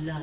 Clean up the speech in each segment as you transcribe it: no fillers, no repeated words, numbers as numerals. blood.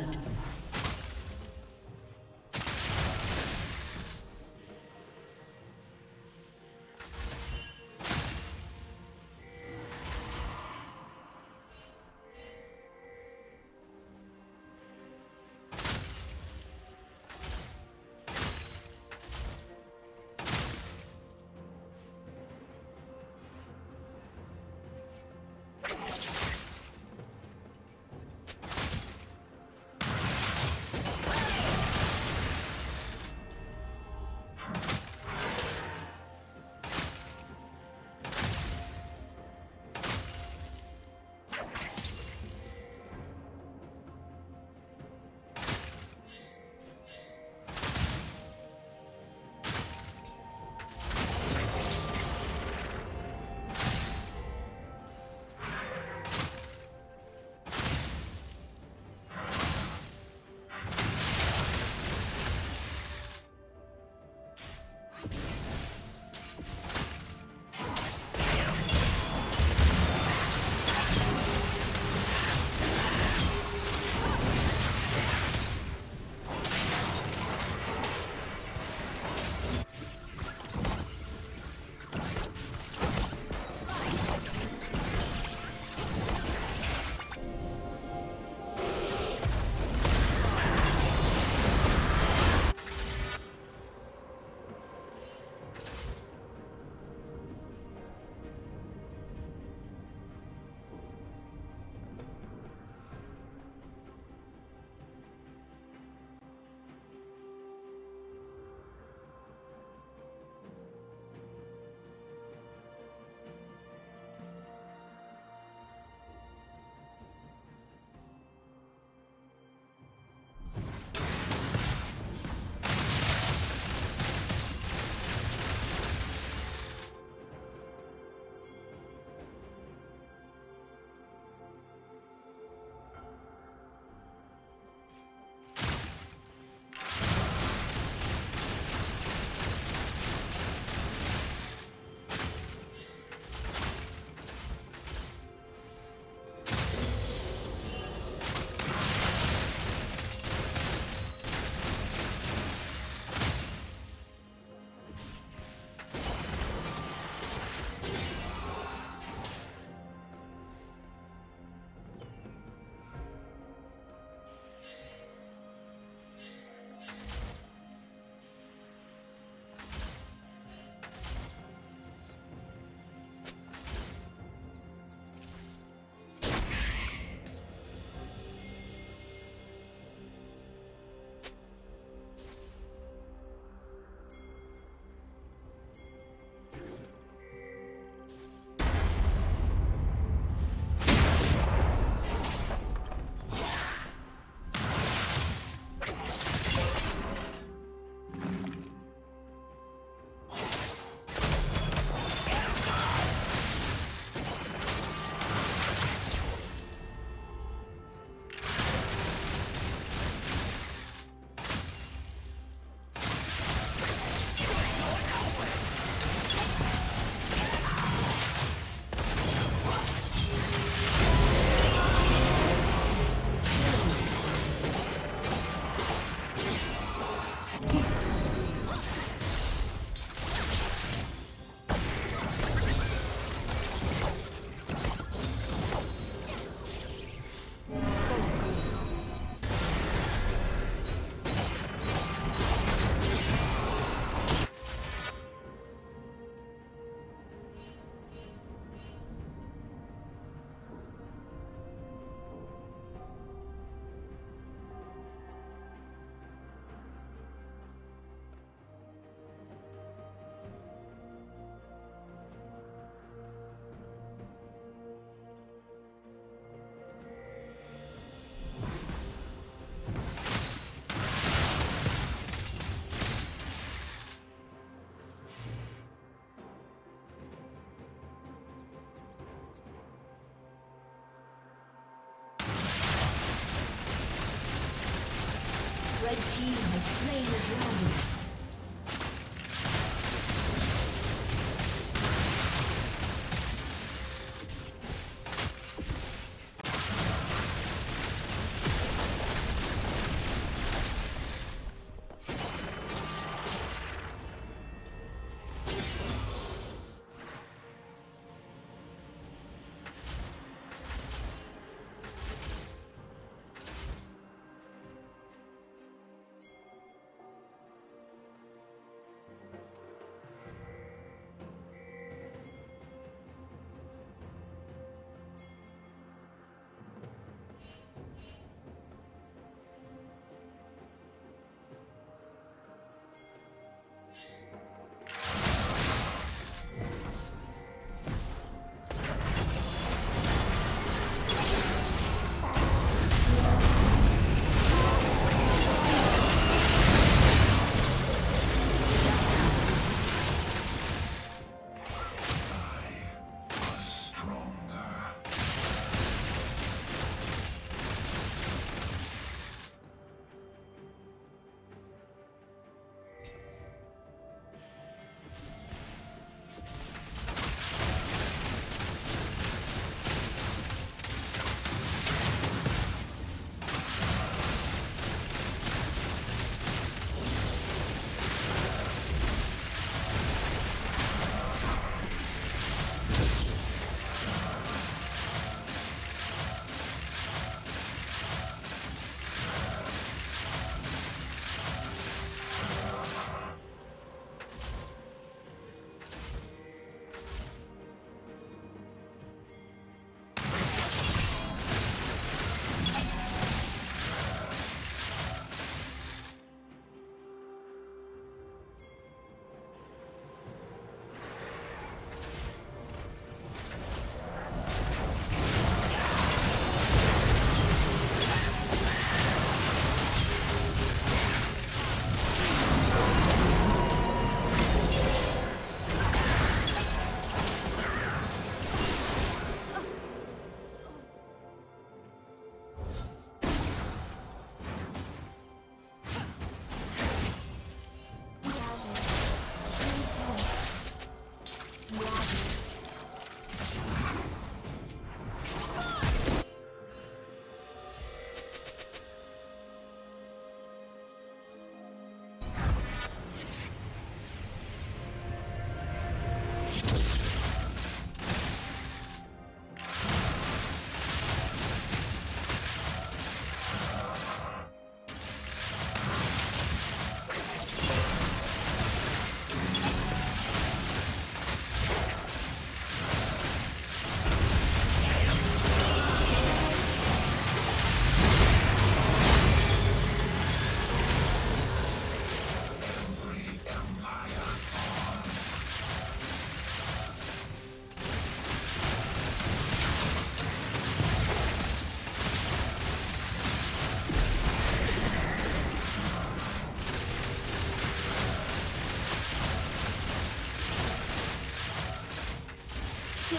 Red team has slain the dragon.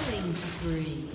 Killing spree.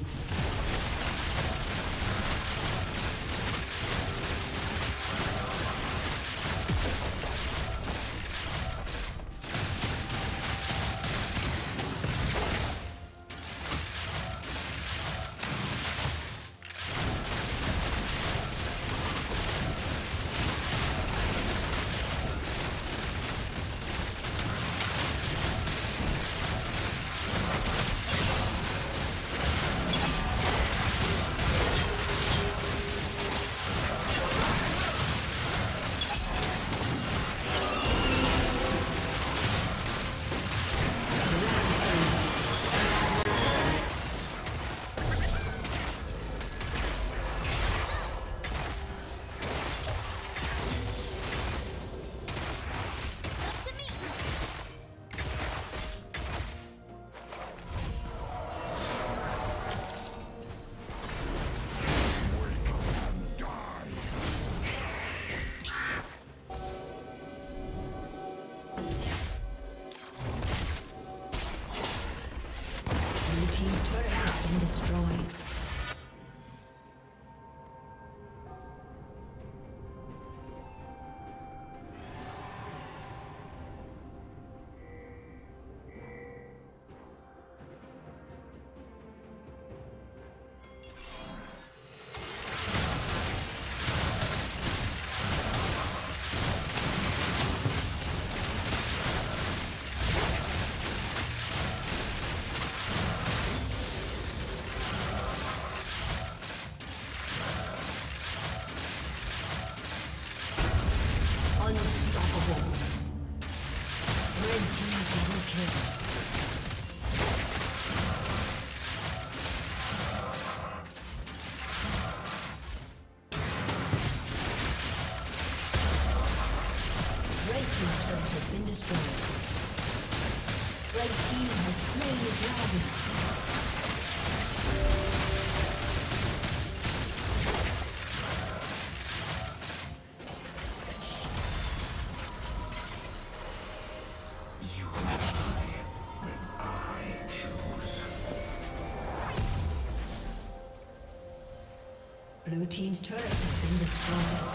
Blue team's turret has been destroyed.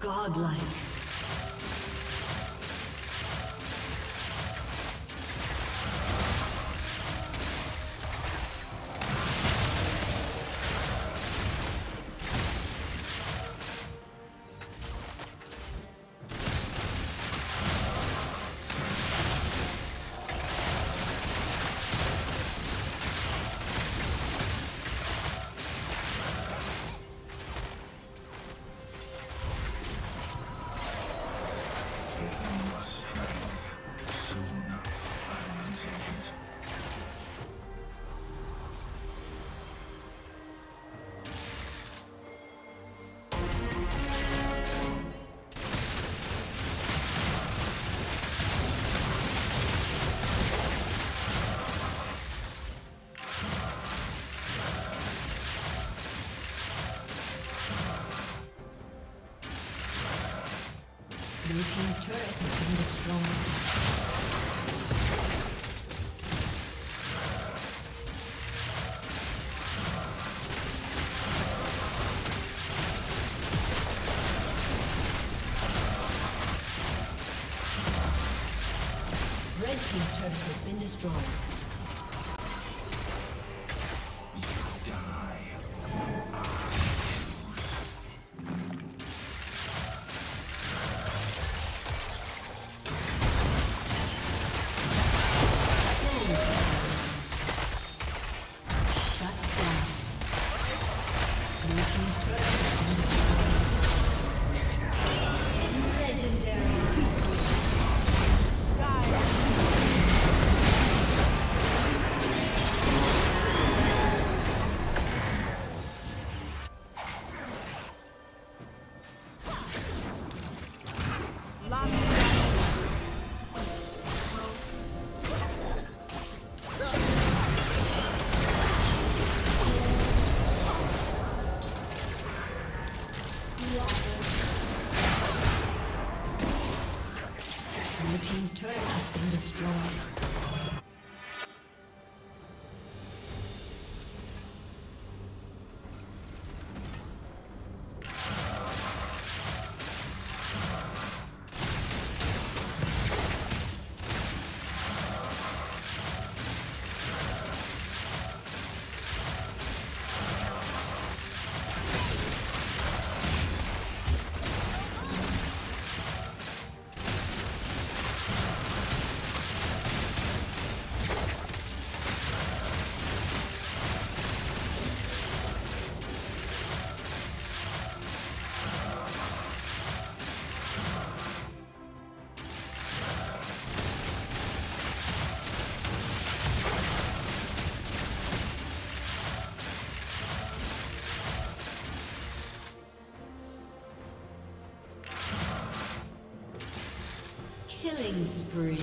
Godlike. Blue team's turret has been destroyed. Red team's turret has been destroyed. Legendary. Rise. Killing spree.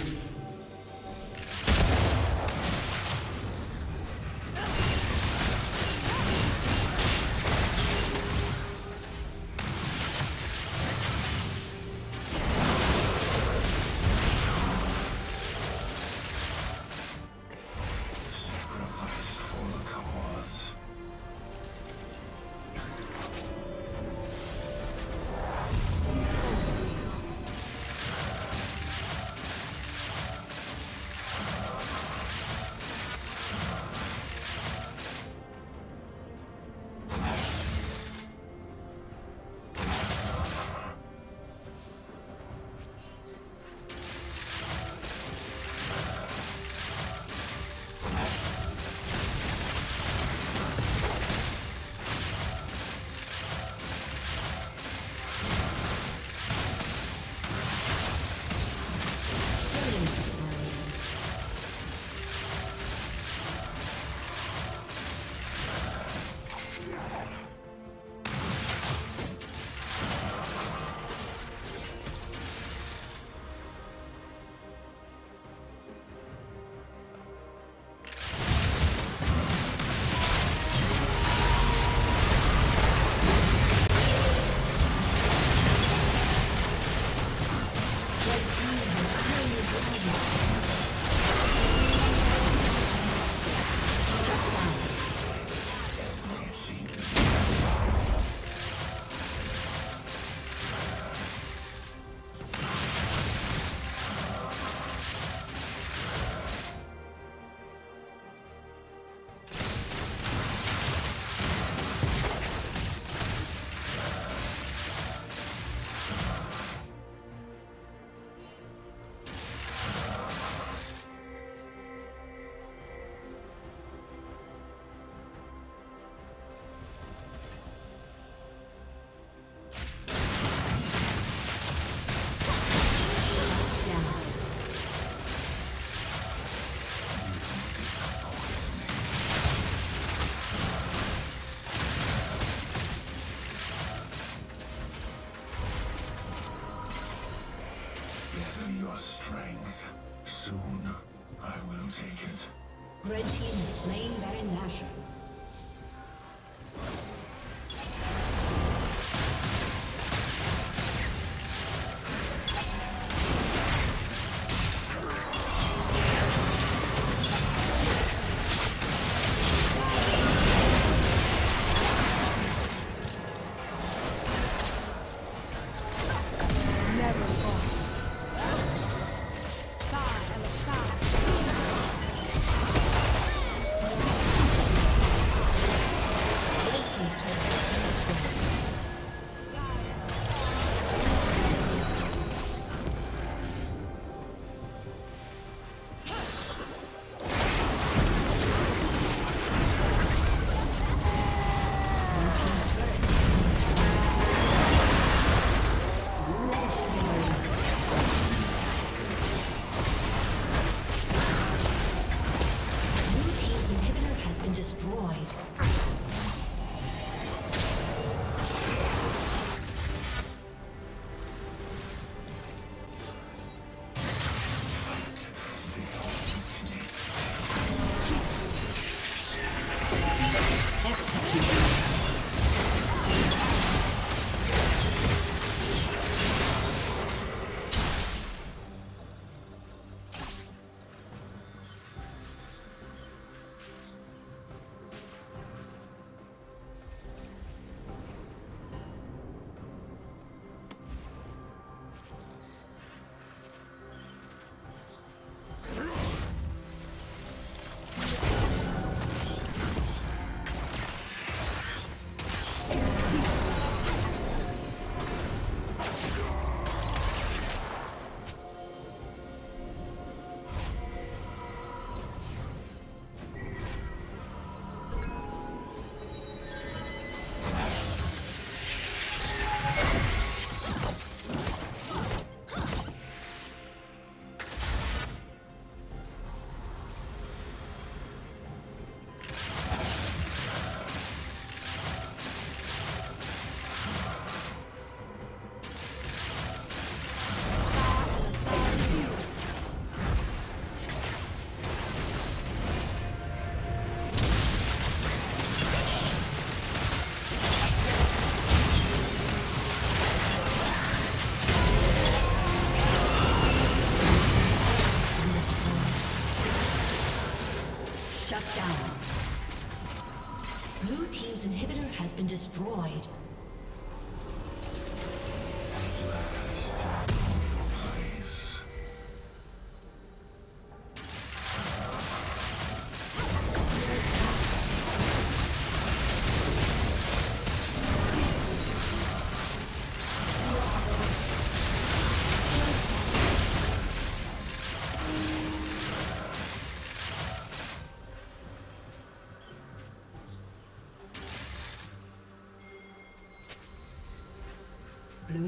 Blue team's inhibitor has been destroyed. Blue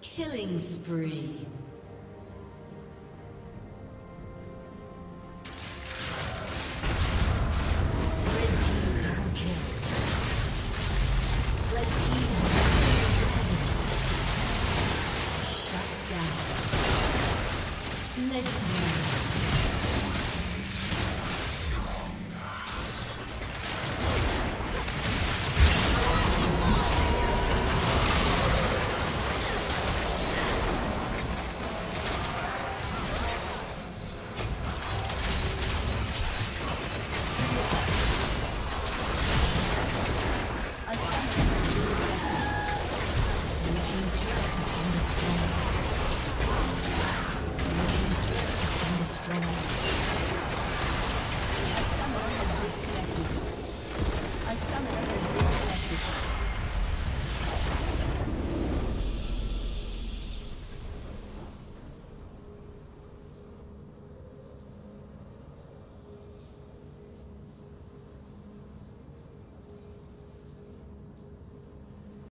Killing spree. Red team double kill. Red team shut down. Legendary.